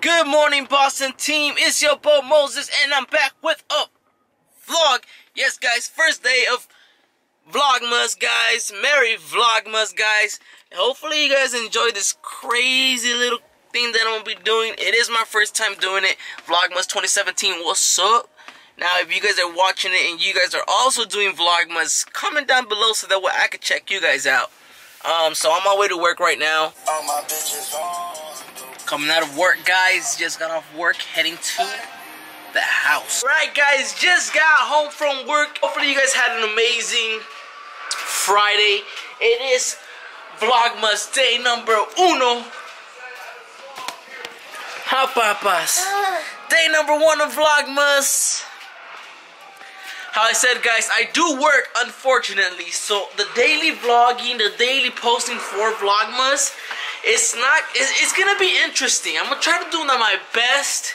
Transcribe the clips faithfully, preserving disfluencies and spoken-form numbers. Good morning, Boston team. It's your boy Moses, and I'm back with a vlog. Yes, guys, first day of Vlogmas, guys. Merry Vlogmas, guys. Hopefully, you guys enjoy this crazy little thing that I'm gonna be doing. It is my first time doing it. Vlogmas twenty seventeen. What's up? Now, if you guys are watching it and you guys are also doing Vlogmas, comment down below so that way I can check you guys out. Um, so I'm on my way to work right now. All my bitches on. Coming out of work, guys. Just got off work, heading to the house. Right, guys, just got home from work. Hopefully you guys had an amazing Friday. It is Vlogmas day number uno. How papas? Day number one of Vlogmas. How I said, guys, I do work, unfortunately. So the daily vlogging, the daily posting for Vlogmas, It's not, it's gonna be interesting. I'm gonna try to do my best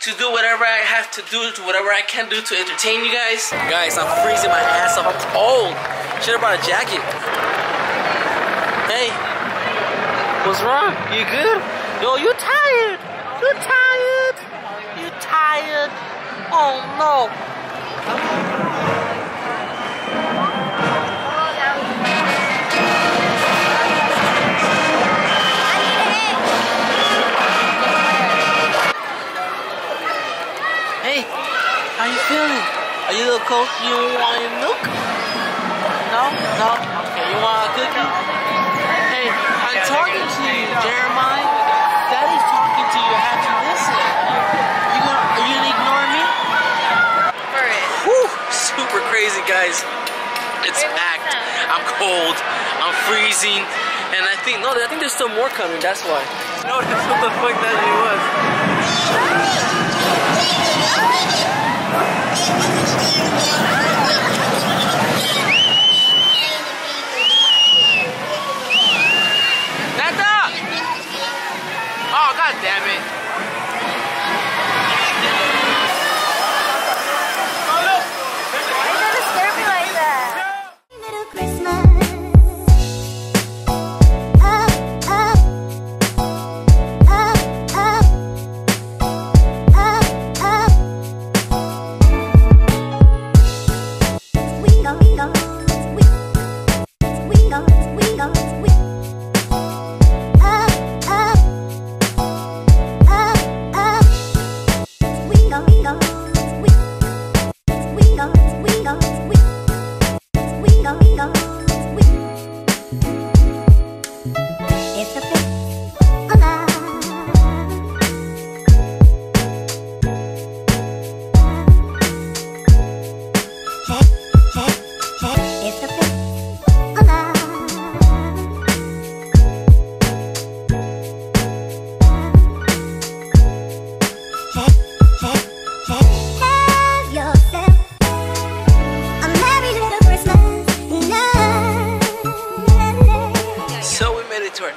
to do whatever I have to do, to whatever I can do to entertain you guys. Guys, I'm freezing my ass off. I'm cold. Should have brought a jacket. Hey, what's wrong? You good? Yo, you tired. You tired. You tired. Oh no. How you feeling? Are you a little cold? You want any milk? No? No? Okay, you want a cookie? Hey, I'm talking to you, Jeremiah. Daddy's talking to you. I have to listen. You gonna, are you gonna ignore me? For it. Whew, super crazy, guys. It's packed. I'm cold. I'm freezing. And I think, no, I think there's still more coming. That's why. No, that's what the fuck that it was. Nata! Oh, god damn it.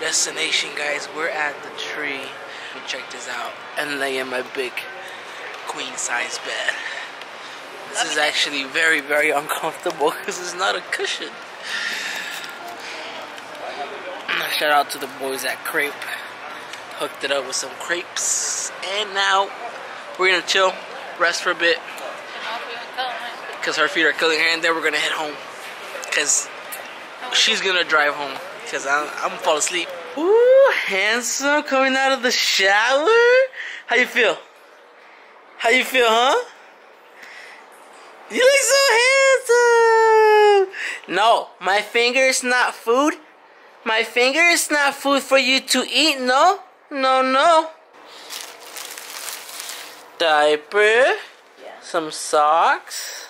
Destination, guys, we're at the tree. Check this out and lay in my big queen size bed. This Love is it. Actually very, very uncomfortable because it's not a cushion. Shout out to the boys at Crepe. Hooked it up with some crepes, and now we're gonna chill, rest for a bit because her feet are killing her, and then we're gonna head home because she's gonna drive home. Cause I'm, I'm gonna fall asleep. Ooh, handsome, coming out of the shower. How you feel? How you feel, huh? You look so handsome. No, my finger is not food. My finger is not food for you to eat. No, no, no. Diaper. Yeah. Some socks.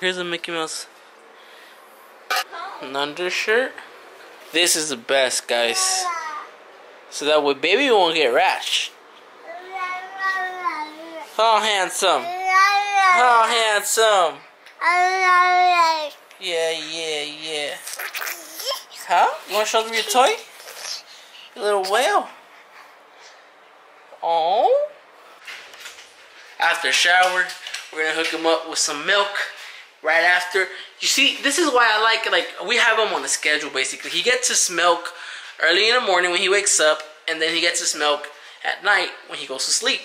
Here's a Mickey Mouse. An undershirt. This is the best, guys. So that way baby won't get rash. Oh, handsome. Oh, handsome. Yeah, yeah, yeah. Huh? You want to show them your toy? Your little whale. Oh. After shower, we're going to hook him up with some milk. right after. You see, this is why I like it. Like, we have him on a schedule, basically. He gets his milk early in the morning when he wakes up, and then he gets his milk at night when he goes to sleep.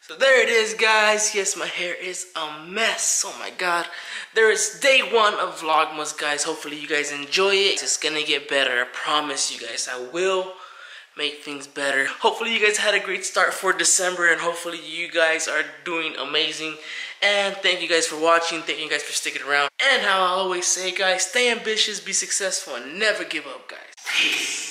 So there it is, guys. Yes, my hair is a mess. Oh my god. There is day one of Vlogmas, guys. Hopefully you guys enjoy it. It's gonna get better. I promise you guys, I will make things better. Hopefully you guys had a great start for December, and hopefully you guys are doing amazing. And thank you guys for watching. Thank you guys for sticking around. And how I always say, guys, stay ambitious, be successful, and never give up, guys. Peace.